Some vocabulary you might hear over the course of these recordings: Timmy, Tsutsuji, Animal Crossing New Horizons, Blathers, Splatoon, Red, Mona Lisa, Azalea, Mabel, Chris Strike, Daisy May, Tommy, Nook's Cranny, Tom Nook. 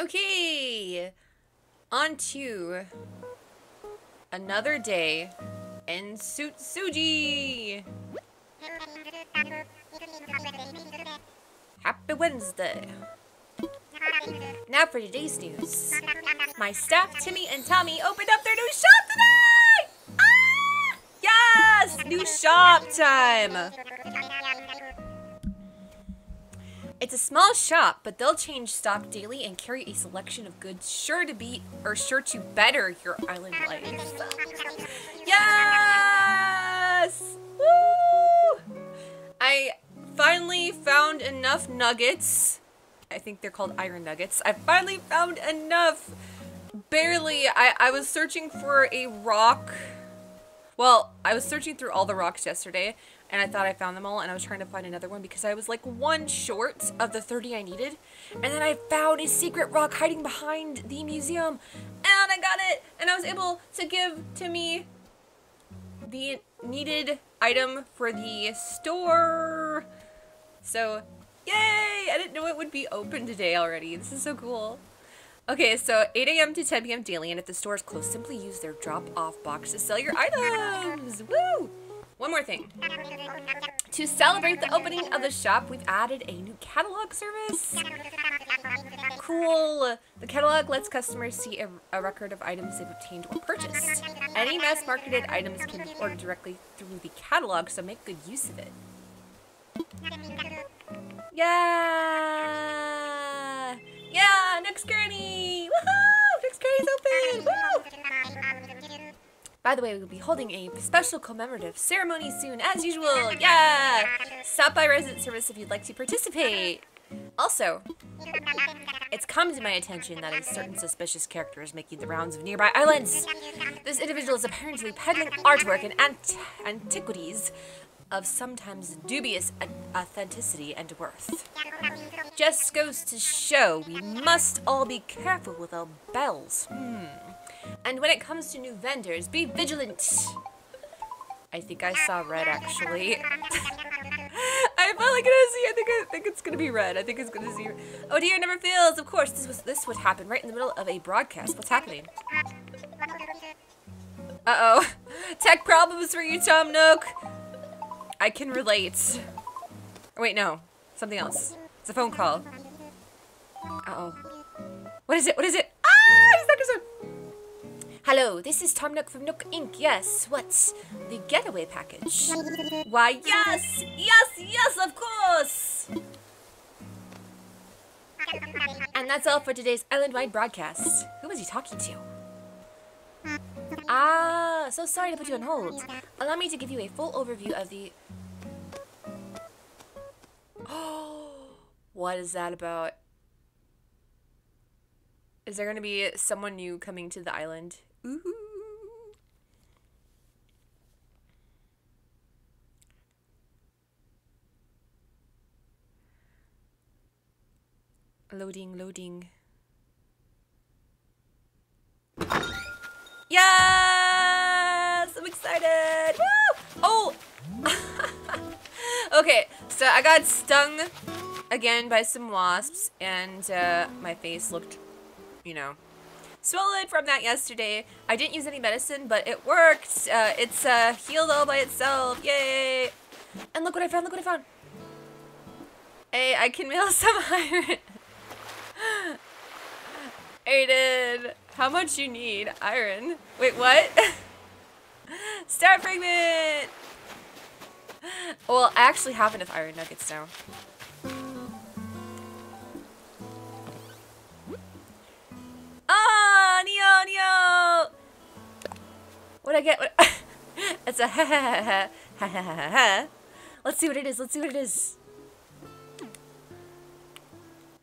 Okay! On to another day in Tsutsuji! Happy Wednesday! Now for today's news. My staff, Timmy and Tommy, opened up their new shop today! Ah! Yes! New shop time! It's a small shop, but they'll change stock daily and carry a selection of goods sure to better your island life. Yes! Woo! I finally found enough nuggets. I think they're called iron nuggets. I finally found enough. Barely. I was searching for a rock. Well, I was searching through all the rocks yesterday, and I thought I found them all, and I was trying to find another one because I was like one short of the 30 I needed. And then I found a secret rock hiding behind the museum, and I got it, and I was able to give Timmy the needed item for the store. So, yay! I didn't know it would be open today already. This is so cool. Okay, so 8 a.m. to 10 p.m. daily, and if the store is closed, simply use their drop-off box to sell your items! Woo! One more thing. To celebrate the opening of the shop, we've added a new catalog service. Cool! The catalog lets customers see a record of items they've obtained or purchased. Any mass-marketed items can be ordered directly through the catalog, so make good use of it. Yeah! Yeah! Nook's Cranny! Woohoo! Nook's Cranny's open! Woo! By the way, we will be holding a special commemorative ceremony soon, as usual! Yeah! Stop by resident service if you'd like to participate! Also, it's come to my attention that a certain suspicious character is making the rounds of nearby islands. This individual is apparently peddling artwork and antiquities of sometimes dubious authenticity and worth. Just goes to show we must all be careful with our bells. And when it comes to new vendors, be vigilant. I think I saw Red, actually. I felt like I think it's gonna be Red. I think it's gonna see. Oh dear, never fails. Of course, this would happen right in the middle of a broadcast. What's happening? Uh-oh. Tech problems for you, Tom Nook. I can relate. Oh, wait, no. Something else. It's a phone call. Uh-oh. What is it? What is it? Ah! He's not concerned. Hello, this is Tom Nook from Nook Inc. Yes, what's the getaway package? Why, yes! Yes, yes, of course! And that's all for today's island-wide broadcast. Who was he talking to? Ah, so sorry to put you on hold. Allow me to give you a full overview of the... Oh, what is that about? Is there going to be someone new coming to the island? Ooh. Loading, loading. Yes! I'm excited! Woo! Oh! Okay, so I got stung again by some wasps, and my face looked, you know, swollen from that yesterday. I didn't use any medicine, but it worked! It's healed all by itself, yay! And look what I found, look what I found! Hey, I can mail some iron! Aiden! How much you need? Iron. Wait, what? Star fragment! Well, I actually have enough iron nuggets now. Ah, Neo! What'd I get? What? It's a ha. Let's see what it is. Let's see what it is.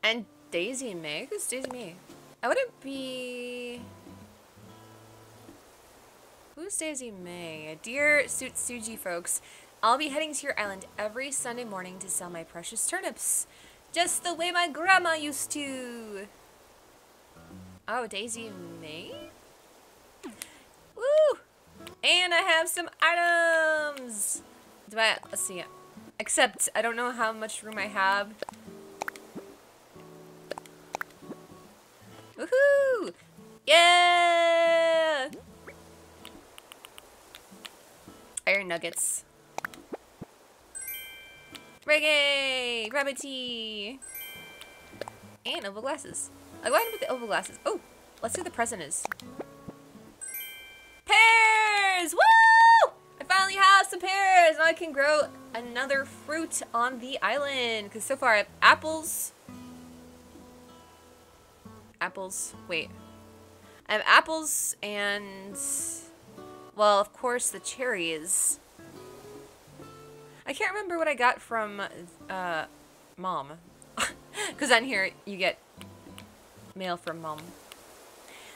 And Daisy May? Who's Daisy May? I wouldn't be... Who's Daisy May? Dear Tsutsuji folks, I'll be heading to your island every Sunday morning to sell my precious turnips. Just the way my grandma used to. Oh, Daisy May? Woo! And I have some items! Do I... Let's see. Except, I don't know how much room I have. Yeah! Iron nuggets. Reggae! Rabbit tea! And oval glasses. I'll go ahead with the oval glasses. Oh! Let's see what the present is. Pears! Woo! I finally have some pears! Now I can grow another fruit on the island. Because so far I have apples. Wait. I have apples and... well, of course, the cherries. I can't remember what I got from, Mom. Because on here, you get mail from Mom.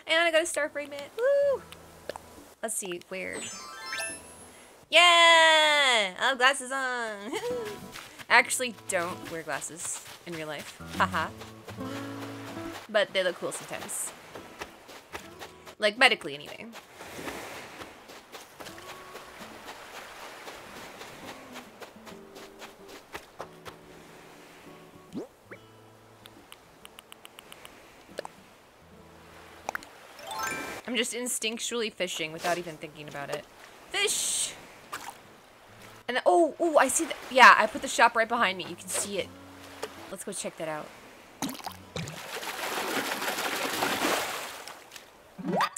And I got a star fragment. Woo! Let's see, where? Yeah! I have glasses on! I actually don't wear glasses in real life. Haha. But they look cool sometimes. Like, medically, anyway. I'm just instinctually fishing without even thinking about it. Fish! And then, oh, I see that. Yeah, I put the shop right behind me. You can see it. Let's go check that out.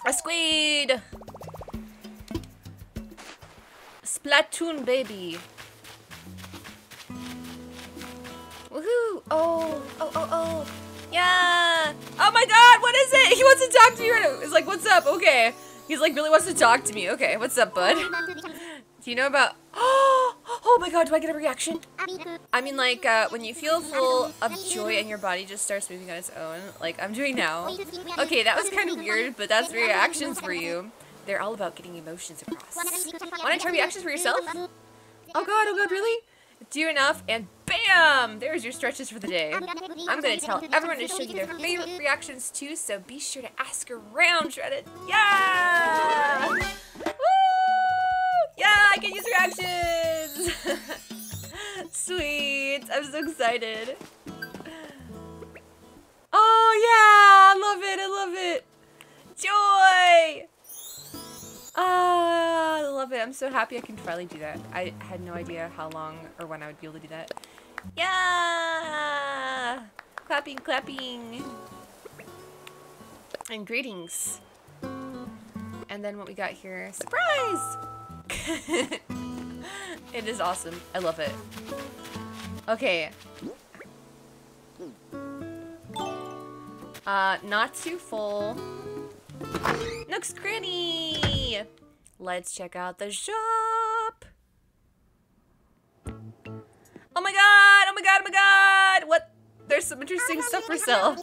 A squid! Splatoon baby. Woohoo! Oh. Yeah! Oh my god, what is it? He wants to talk to me right now. He's like, what's up? Okay. He's like, really wants to talk to me. Okay, what's up, bud? Do you know about... oh my god, do I get a reaction? I mean, like, when you feel full of joy and your body just starts moving on its own, like I'm doing now. Okay, that was kind of weird, but that's reactions for you. They're all about getting emotions across. Want to try reactions for yourself? Oh god, really? Do enough, and BAM! There's your stretches for the day. I'm gonna tell everyone to show you their favorite reactions too, so be sure to ask around, Shredded. Yeah! Woo! Yeah, I can use reactions! Sweet! I'm so excited. Oh yeah! I love it! Joy! Ah, I love it. I'm so happy I can finally do that. I had no idea how long or when I would be able to do that. Yeah! Clapping. And greetings. And then what we got here. Surprise! It is awesome. I love it. Okay. Not too full. Nook's Cranny! Let's check out the shop. Oh my god! What? There's some interesting stuff for sale.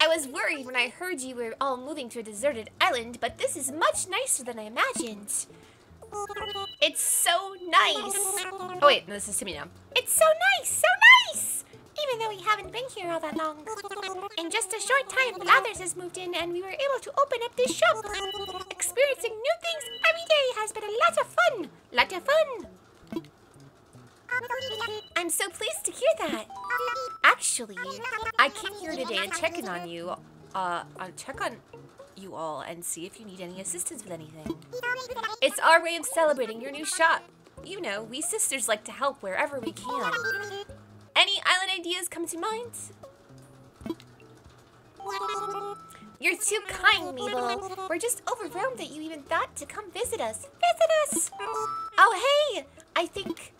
I was worried when I heard you were all moving to a deserted island, but this is much nicer than I imagined. It's so nice. Oh wait, no, this is Timmy now. It's so nice! Even though we haven't been here all that long. In just a short time, Blathers has moved in and we were able to open up this shop. Experiencing new things every day has been a lot of fun. I'm so pleased to hear that. Actually, I came here today and check on you all and see if you need any assistance with anything. It's our way of celebrating your new shop. You know, we sisters like to help wherever we can. Any island ideas come to mind? You're too kind, Mabel. We're just overwhelmed that you even thought to come visit us. Oh, hey! I think...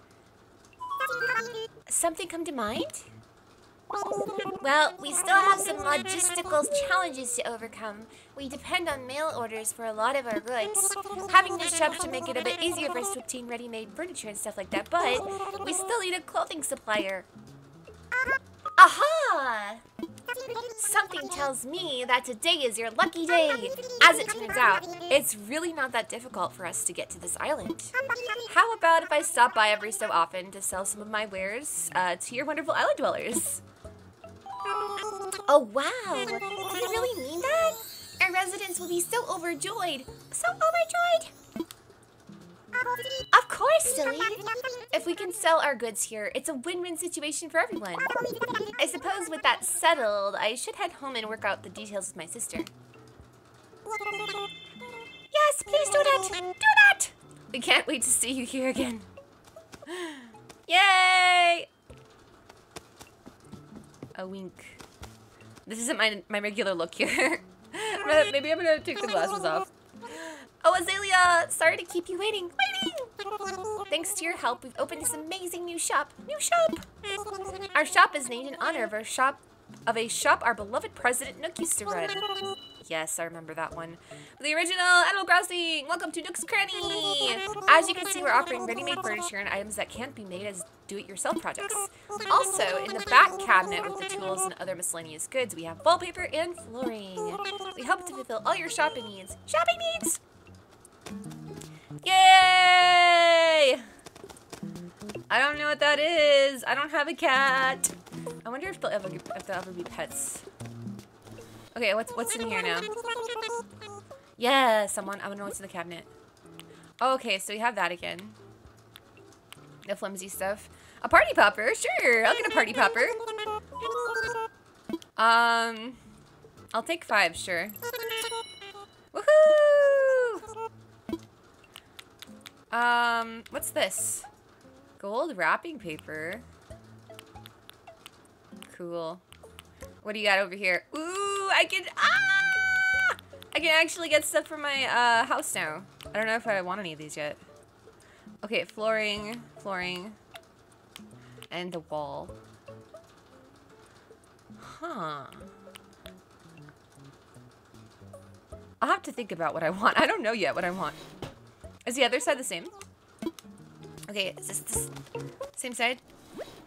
something come to mind? Well, we still have some logistical challenges to overcome. We depend on mail orders for a lot of our goods. Having this shop should make it a bit easier for us to obtain ready-made furniture and stuff like that, but we still need a clothing supplier. Aha! Something tells me that today is your lucky day. As it turns out, it's really not that difficult for us to get to this island. How about if I stop by every so often to sell some of my wares to your wonderful island dwellers? Oh wow, did you really mean that? Our residents will be so overjoyed. Of course, silly. If we can sell our goods here, it's a win-win situation for everyone. I suppose with that settled, I should head home and work out the details with my sister. Yes, please do that! Do that! We can't wait to see you here again. Yay! A wink. This isn't my regular look here. Maybe I'm gonna take the glasses off. Oh, Azalea! Sorry to keep you waiting. Thanks to your help, we've opened this amazing new shop. Our shop is named in honor of a shop our beloved President Nook used to run. Yes, I remember that one. The original Animal Crossing! Welcome to Nook's Cranny! As you can see, we're offering ready-made furniture and items that can't be made as do-it-yourself projects. Also, in the back cabinet with the tools and other miscellaneous goods, we have wallpaper and flooring. We hope to fulfill all your shopping needs. Shopping needs! Yay! I don't know what that is. I don't have a cat. I wonder if they'll ever be pets. Okay, what's in here now? Yes, someone. I wanna know what's in the cabinet. Oh, okay, so we have that again. The flimsy stuff. A party popper, sure. I'll get a party popper. I'll take 5, sure. Woohoo! What's this? Gold wrapping paper. Cool. What do you got over here? Ooh, I can actually get stuff for my house now. I don't know if I want any of these yet. Okay, flooring, and the wall. Huh. I'll have to think about what I want. I don't know yet what I want. Is the other side the same? Okay, is this the same side?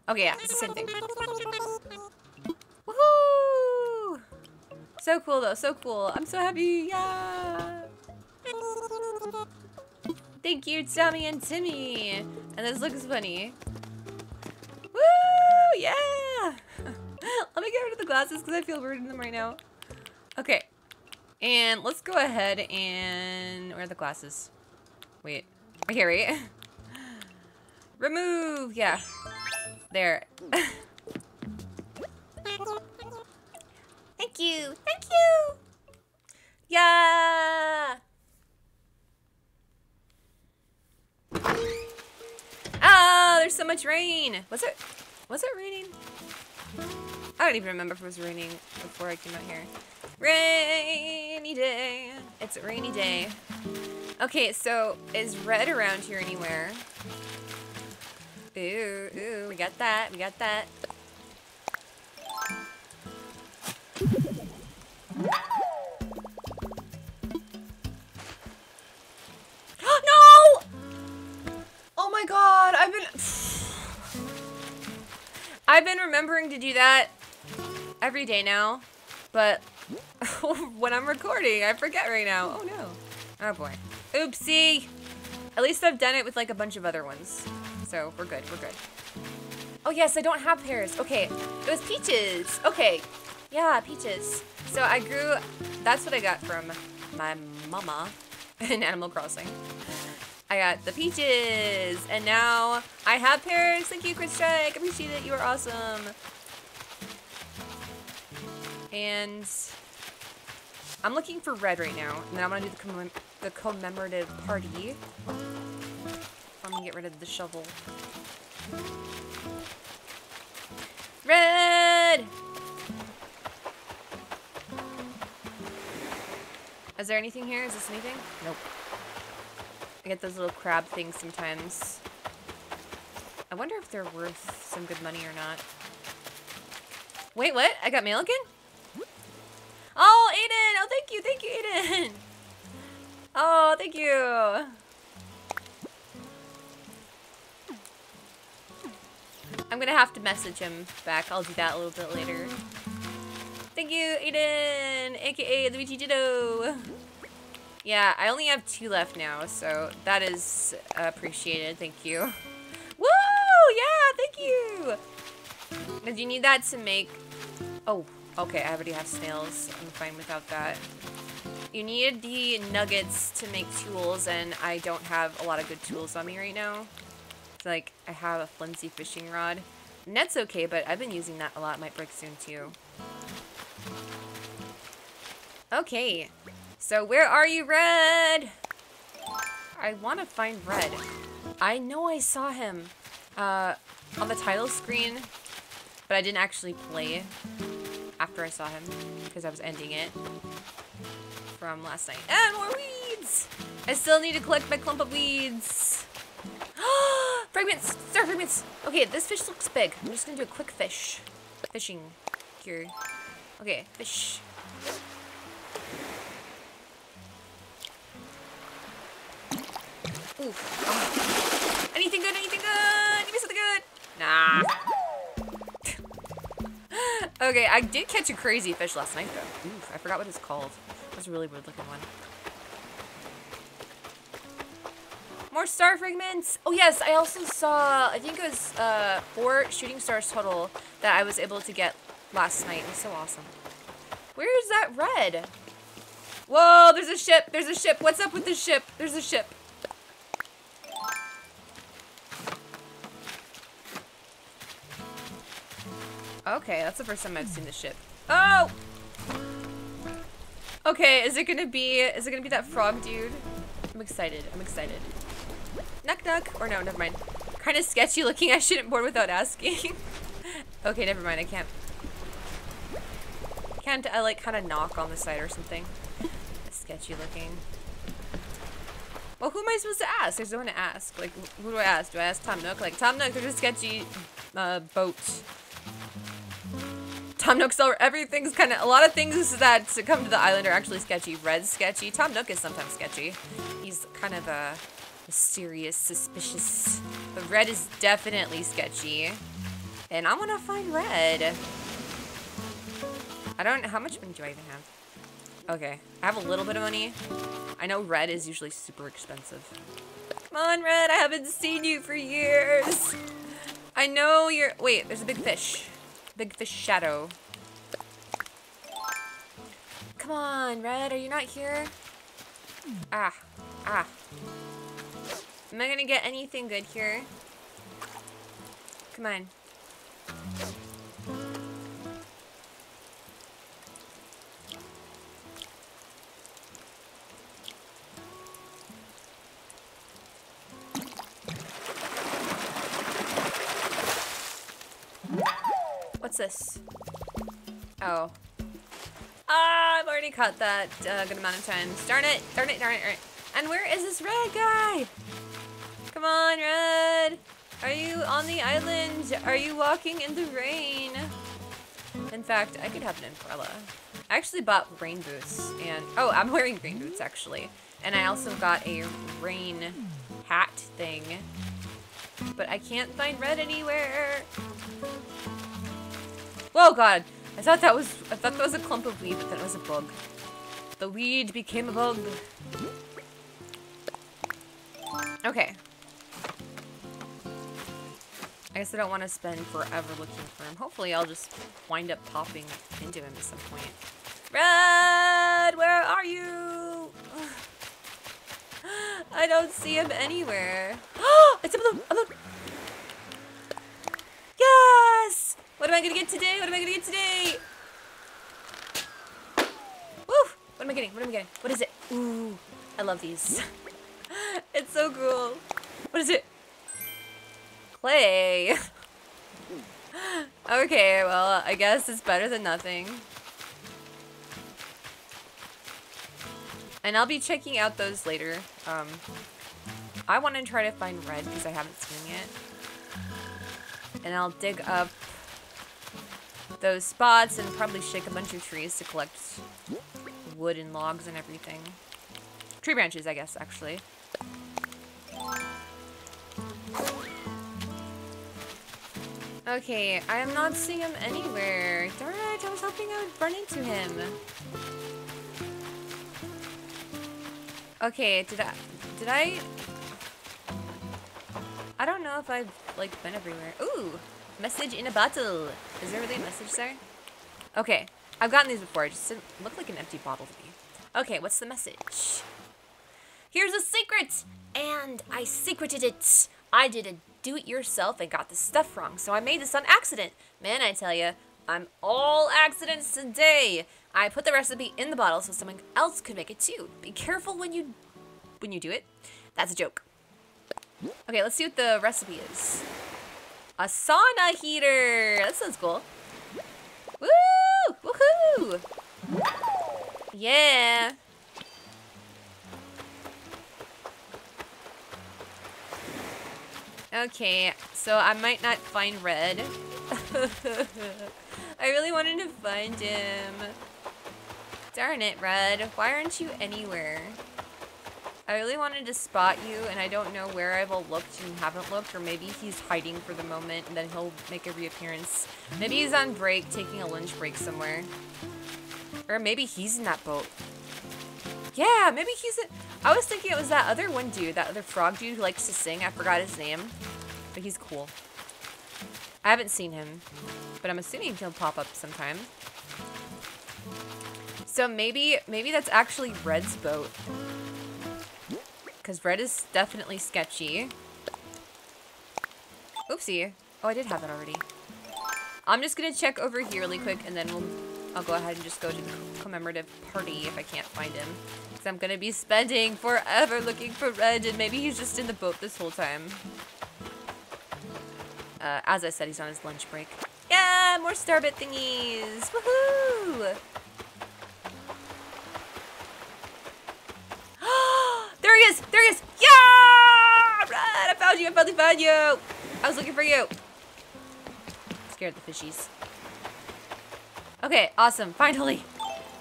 Okay, yeah, it's the same thing. Woohoo! So cool though, so cool. I'm so happy, yeah! Thank you, Tommy and Timmy! And this looks funny. Woo! Yeah! Let me get rid of the glasses because I feel weird in them right now. Okay. And let's go ahead and... Where are the glasses? Wait. Right here, right? Remove! Yeah. There. Thank you! Thank you! Yeah! Ah, there's so much rain! Was it raining? I don't even remember if it was raining before I came out here. Rainy day! It's a rainy day. Okay, so is Red around here anywhere? Ooh, ooh, we got that, we got that. I've been remembering to do that every day now, but when I'm recording, I forget right now. Oh no. Oh boy. Oopsie. At least I've done it with like a bunch of other ones. So we're good, we're good. Oh yes, I don't have pears. Okay, it was peaches. Okay, yeah, peaches. So I grew, that's what I got from my mama in Animal Crossing. I got the peaches, and now I have pears. Thank you, Chris Strike. I appreciate it. You are awesome. And I'm looking for Red right now, and then I'm gonna do the commemorative party. I'm gonna get rid of the shovel. Red! Is there anything here? Is this anything? Nope. I get those little crab things sometimes. I wonder if they're worth some good money or not. Wait, what? I got mail again? Oh, Aiden! Oh, thank you, Aiden! Oh, thank you! I'm gonna have to message him back. I'll do that a little bit later. Thank you, Aiden! AKA the BG Ditto! Yeah, I only have 2 left now, so that is appreciated. Thank you. Woo! Yeah, thank you! Now, do you need that to make... Oh, okay, I already have snails. I'm fine without that. You need the nuggets to make tools, and I don't have a lot of good tools on me right now. It's like, I have a flimsy fishing rod. And that's okay, but I've been using that a lot. It might break soon, too. Okay. So where are you, Red? I want to find Red. I know I saw him on the title screen, but I didn't actually play after I saw him because I was ending it from last night. And more weeds! I still need to collect my clump of weeds. Fragments! Star fragments! Okay, this fish looks big. I'm just gonna do a quick fishing here. Okay, fish. Ooh. Oh. Anything good? Anything good? Give me something good! Nah. Okay, I did catch a crazy fish last night though. Ooh, I forgot what it's called. It was a really weird looking one. More star fragments! Oh yes, I also saw, I think it was 4 shooting stars total that I was able to get last night. It was so awesome. Where is that Red? Whoa, there's a ship! There's a ship! What's up with this ship? There's a ship. Okay, that's the first time I've seen this ship. Oh! Okay, is it gonna be that frog dude? I'm excited. Knock knock, or no, never mind. Kind of sketchy looking, I shouldn't board without asking. Okay, never mind, I can't. Can't I like kind of knock on the side or something? Sketchy looking. Well, who am I supposed to ask? There's no one to ask. Like, who do I ask? Do I ask Tom Nook? Like, Tom Nook, there's a sketchy boat. Tom Nook's everything's kind of, a lot of things that come to the island are actually sketchy. Red's sketchy. Tom Nook is sometimes sketchy. He's kind of a mysterious, suspicious, but Red is definitely sketchy. And I want to find Red. I don't, how much money do I even have? Okay, I have a little bit of money. I know Red is usually super expensive. Come on, Red, I haven't seen you for years. I know you're, wait, there's a big fish. Big fish shadow. Come on, Red, are you not here? Ah, ah. Am I gonna get anything good here? Come on. What's this? Oh. Ah, I've already caught that a good amount of times. Darn it, darn it, darn it, darn it. And where is this Red guy? Come on, Red. Are you on the island? Are you walking in the rain? In fact, I could have an umbrella. I actually bought rain boots and, oh, I'm wearing rain boots actually. And I also got a rain hat thing, but I can't find Red anywhere. Whoa, God! I thought that was a clump of weed, but then it was a bug. The weed became a bug. Okay. I guess I don't want to spend forever looking for him. Hopefully, I'll just wind up popping into him at some point. Red, where are you? I don't see him anywhere. Oh, it's a balloon! A balloon! Yes! What am I gonna get today? What am I gonna get today? Woo! What am I getting? What am I getting? What is it? Ooh, I love these. It's so cool. What is it? Clay. Okay, well, I guess it's better than nothing. And I'll be checking out those later. I want to try to find Red because I haven't seen it. And I'll dig up those spots and probably shake a bunch of trees to collect wood and logs and everything. Tree branches, I guess, actually. Okay, I am not seeing him anywhere. Darn it, I was hoping I would run into him. Okay, did I? I don't know if I've, like, been everywhere. Ooh! Message in a bottle. Is there really a message there? Okay, I've gotten these before. It just didn't look like an empty bottle to me. Okay, what's the message? Here's a secret! And I secreted it! I did a do-it-yourself and got the stuff wrong, so I made this on accident. Man, I tell ya, I'm all accidents today. I put the recipe in the bottle so someone else could make it too. Be careful when you do it. That's a joke. Okay, let's see what the recipe is. A sauna heater. That sounds cool. Woo! Woohoo! Yeah. Okay, so I might not find Red. I really wanted to find him. Darn it, Red. Why aren't you anywhere? I really wanted to spot you, and I don't know where I've all looked and haven't looked, or maybe he's hiding for the moment, and then he'll make a reappearance. Maybe he's on break, taking a lunch break somewhere. Or maybe he's in that boat. Yeah, maybe he's in... I was thinking it was that other one dude, that other frog dude who likes to sing. I forgot his name. But he's cool. I haven't seen him. But I'm assuming he'll pop up sometime. So maybe that's actually Red's boat. Because Red is definitely sketchy. Oopsie. Oh, I did have it already. I'm just going to check over here really quick, and then I'll go ahead and just go to the commemorative party if I can't find him. Because I'm going to be spending forever looking for Red, and maybe he's just in the boat this whole time. As I said, he's on his lunch break. Yeah, more starbit thingies! Woohoo! There he is! There he is! Yeah! Red, I found you! I finally found you! I was looking for you! Scared the fishies. Okay, awesome. Finally!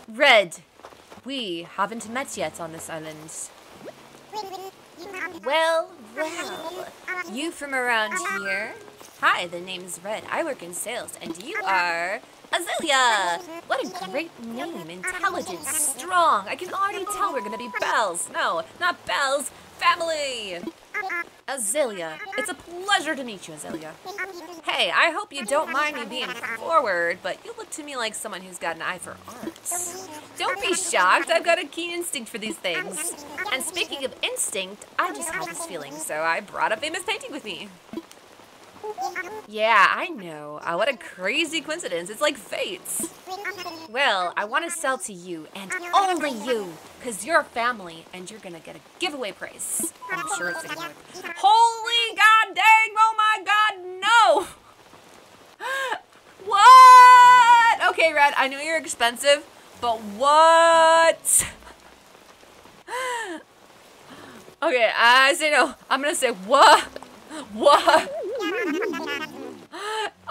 Red, we haven't met yet on this island. Well, well. You from around here? Hi, the name's Red. I work in sales, and you are... Azalea! What a great name. Intelligent, strong. I can already tell we're gonna be pals. No, not pals. Family! Azalea, it's a pleasure to meet you, Azalea. Hey, I hope you don't mind me being forward, but you look to me like someone who's got an eye for arts. Don't be shocked, I've got a keen instinct for these things. And speaking of instinct, I just had this feeling, so I brought a famous painting with me. Yeah, I know. What a crazy coincidence. It's like fates. Well, I want to sell to you, and only you, because you're family, and you're going to get a giveaway price. I'm sure it's a giveaway price. Holy god dang, oh my god, no! What? Okay, Red, I know you're expensive, but what? Okay, I say no. I'm going to say what? What?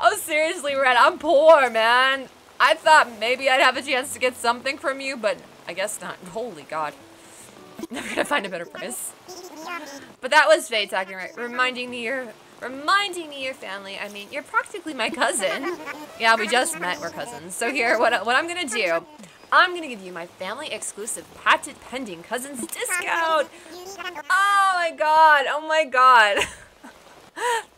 Oh, seriously, Red, I'm poor, man. I thought maybe I'd have a chance to get something from you, but I guess not. Holy god. Never gonna find a better price. But that was fate talking, right? Reminding me your family. I mean, you're practically my cousin. Yeah, we just met. We're cousins. So here, what I'm gonna do, I'm gonna give you my family-exclusive patent-pending cousins discount. Oh, my god. Oh, my god.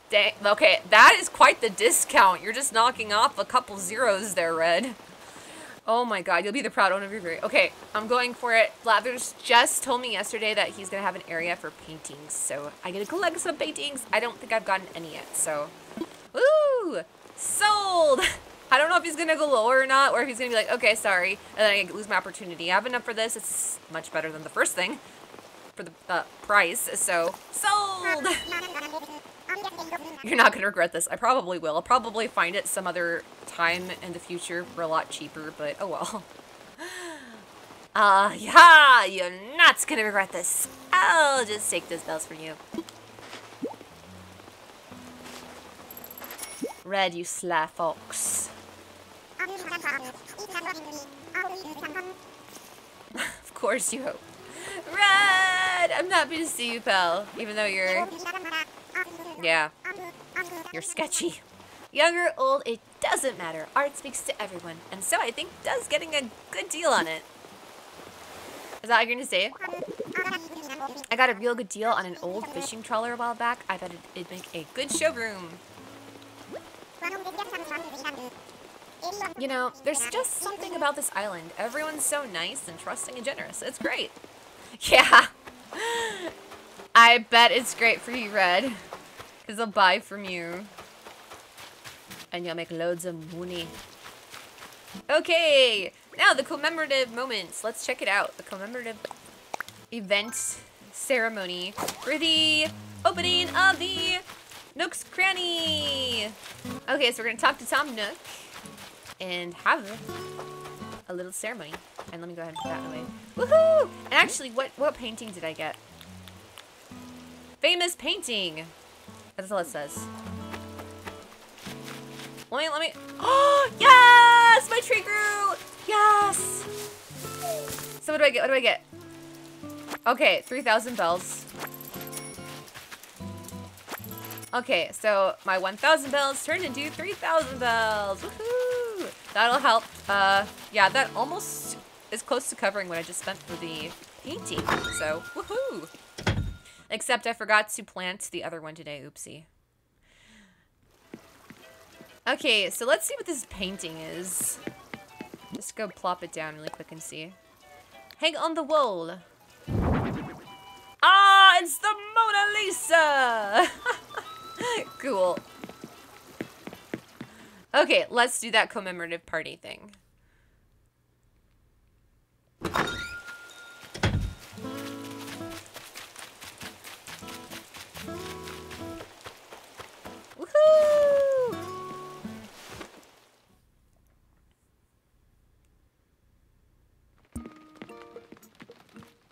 Dang. Okay, that is quite the discount. You're just knocking off a couple zeros there, Red. Oh my god, you'll be the proud owner of your very... Okay, I'm going for it. Blathers just told me yesterday that he's gonna have an area for paintings, so I get to collect some paintings. I don't think I've gotten any yet, so... Woo! Sold! I don't know if he's gonna go lower or not, or if he's gonna be like, okay, sorry, and then I lose my opportunity. I have enough for this. It's much better than the first thing for the price, so... Sold! You're not gonna regret this. I probably will. I'll probably find it some other time in the future for a lot cheaper, but oh well. Yeah, you're not gonna regret this. I'll just take those bells from you. Red, you sly fox. Of course you hope. Red, I'm happy to see you, pal. Even though you're... Yeah. You're sketchy. Young or old, it doesn't matter. Art speaks to everyone, and so I think Dove's getting a good deal on it. Is that what you're gonna say? I got a real good deal on an old fishing trawler a while back. I bet it'd make a good showroom. You know, there's just something about this island. Everyone's so nice and trusting and generous. It's great. Yeah. I bet it's great for you, Red. Because I'll buy from you. And you'll make loads of money. Okay, now the commemorative moments. Let's check it out. The commemorative event ceremony for the opening of the Nook's Cranny. Okay, so we're gonna talk to Tom Nook and have a little ceremony. And let me go ahead and put that away. Woohoo! And actually, what painting did I get? Famous painting. That's all it says. Let me. Oh, yes! My tree grew! Yes! So what do I get? What do I get? Okay, 3,000 bells. Okay, so my 1,000 bells turned into 3,000 bells. Woohoo! That'll help. Yeah, that almost is close to covering what I just spent for the painting. So, woohoo! Except I forgot to plant the other one today. Oopsie. Okay, so let's see what this painting is. Just go plop it down really quick and see. Hang on the wall. Ah, it's the Mona Lisa! Cool. Okay, let's do that commemorative party thing.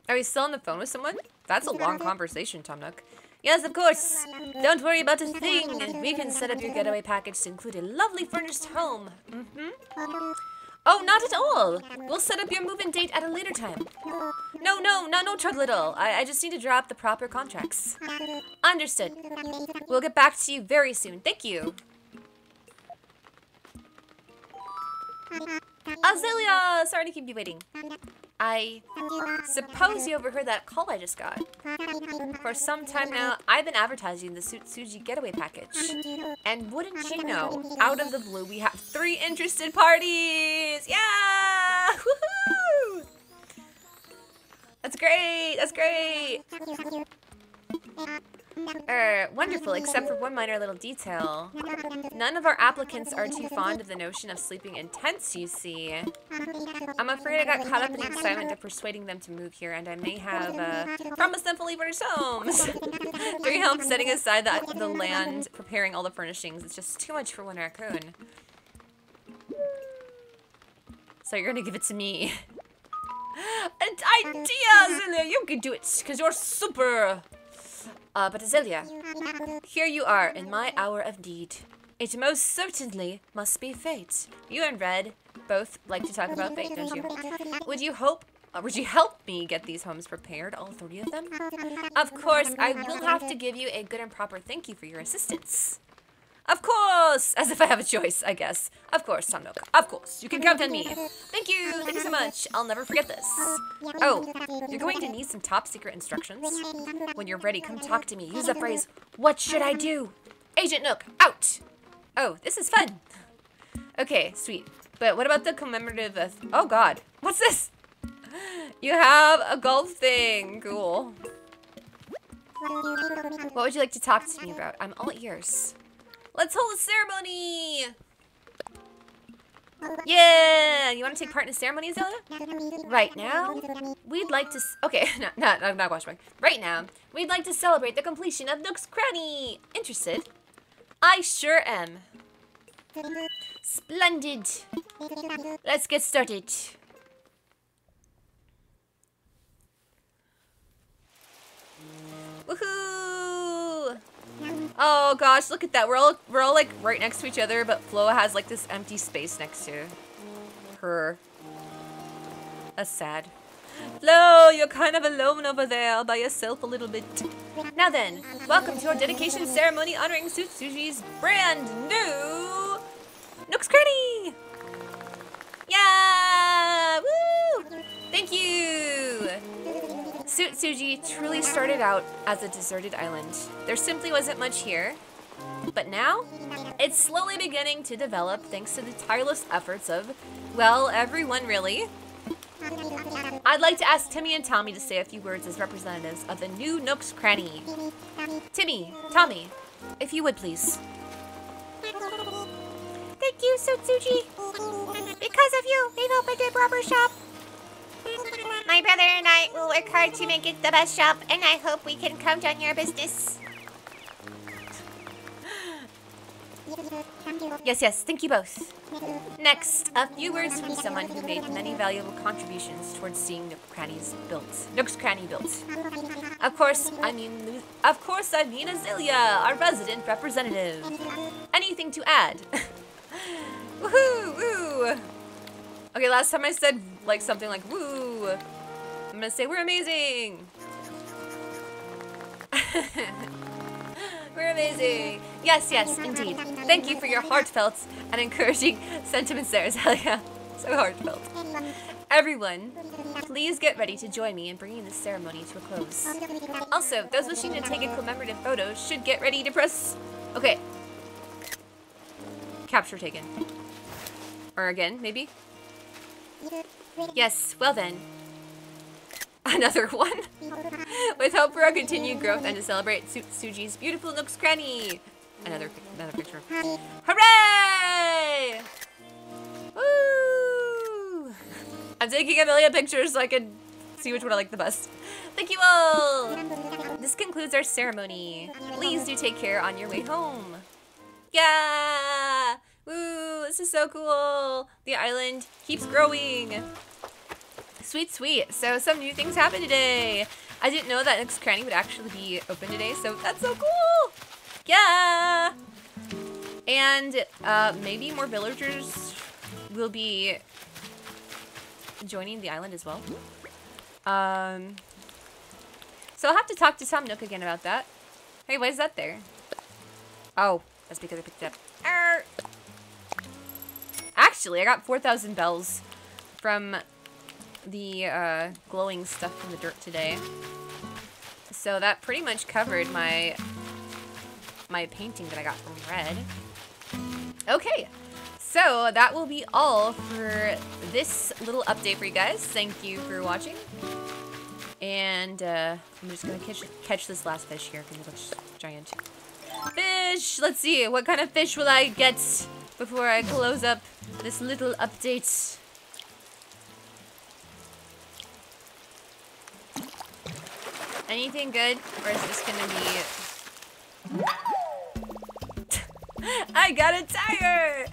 Are you still on the phone with someone? That's a long conversation, Tom Nook. Yes, of course. Don't worry about a thing, and we can set up your getaway package to include a lovely furnished home. Mm-hmm. Oh, not at all. We'll set up your move-in date at a later time. No trouble at all. I just need to draw up the proper contracts. Understood. We'll get back to you very soon. Thank you. Azalea! Sorry to keep you waiting. I suppose you overheard that call I just got. For some time now, I've been advertising the Tsutsuji getaway package. And wouldn't you know, out of the blue, we have 3 interested parties! Yeah! Woohoo! That's great! That's great! Wonderful, except for one minor little detail. None of our applicants are too fond of the notion of sleeping in tents, you see. I'm afraid I got caught up in the excitement of persuading them to move here, and I may have promised them fully furnished homes. 3 homes, setting aside the land, preparing all the furnishings. It's just too much for one raccoon. So you're gonna give it to me. An idea, Azalea! You can do it, because you're super... but Azalea, here you are in my hour of need. It most certainly must be fate. You and Red both like to talk about fate, don't you? Would you help me get these homes prepared, all 3 of them? Of course, I will have to give you a good and proper thank you for your assistance. Of course! As if I have a choice, I guess. Of course, Tom Nook. Of course. You can count on me. Thank you so much. I'll never forget this. Oh, you're going to need some top secret instructions. When you're ready, come talk to me. Use the phrase, "What should I do?" Agent Nook, out! Oh, this is fun. Okay, sweet. But what about the commemorative... oh, God. What's this? You have a golf thing. Cool. What would you like to talk to me about? I'm all ears. Let's hold a ceremony! Yeah! You want to take part in a ceremony, Azalea? Right now, we'd like to... not watching. Right now, we'd like to celebrate the completion of Nook's Cranny! Interested? I sure am. Splendid! Let's get started. Woohoo! Oh gosh, look at that. We're all like right next to each other, but Floa has like this empty space next to her. That's sad. Flo, you're kind of alone over there all by yourself a little bit. Now then, welcome to our dedication ceremony honoring Tsutsuji's brand new Nook's Cranny! Yeah! Woo! Thank you! Tsutsuji truly started out as a deserted island. There simply wasn't much here, but now it's slowly beginning to develop thanks to the tireless efforts of, well, everyone really. I'd like to ask Timmy and Tommy to say a few words as representatives of the new Nook's Cranny. Timmy, Tommy, if you would please. Thank Thank you, Tsutsuji. Because of you, they've opened a barber shop. My brother and I will work hard to make it the best shop, and I hope we can count on your business. Yes, yes, thank you both. Next, a few words from someone who made many valuable contributions towards seeing Nook's Cranny built. Of course, I mean Azalea, our resident representative. Anything to add? Woohoo, woo! Okay, last time I said like something like woo. I'm gonna say we're amazing. We're amazing. Yes, yes, indeed. Thank you for your heartfelt and encouraging sentiments there, Azalea. So heartfelt. Everyone, please get ready to join me in bringing this ceremony to a close. Also, those wishing to take a commemorative photo should get ready to press... Okay. Capture taken. Or again, maybe? Yes, well then. Another one? With hope for our continued growth and to celebrate Tsutsuji's beautiful Nook's Cranny! Another picture. Hooray! Woo! I'm taking a million pictures so I can see which one I like the best. Thank you all! This concludes our ceremony. Please do take care on your way home. Yeah! Woo! This is so cool! The island keeps growing! Sweet, sweet. So some new things happened today. I didn't know that Nook's Cranny would actually be open today, so that's so cool! Yeah! And maybe more villagers will be joining the island as well. So I'll have to talk to Tom Nook again about that. Hey, why is that there? Oh, that's because I picked it up. Arr! Actually, I got 4,000 bells from... the glowing stuff from the dirt today. So that pretty much covered my painting that I got from Red. Okay, so that will be all for this little update for you guys. Thank you for watching. And I'm just gonna catch this last fish here because it looks giant. Fish! Let's see, what kind of fish will I get before I close up this little update? Anything good, or is this gonna be... I got a tire!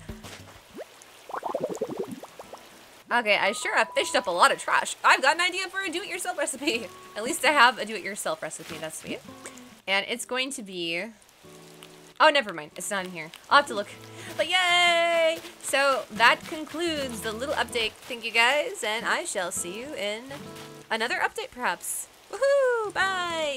Okay, I sure have fished up a lot of trash. I've got an idea for a do-it-yourself recipe. At least I have a do-it-yourself recipe, that's sweet. And it's going to be... Oh, never mind, it's not in here. I'll have to look. But yay! So that concludes the little update. Thank you guys, and I shall see you in another update, perhaps. Woohoo! Bye!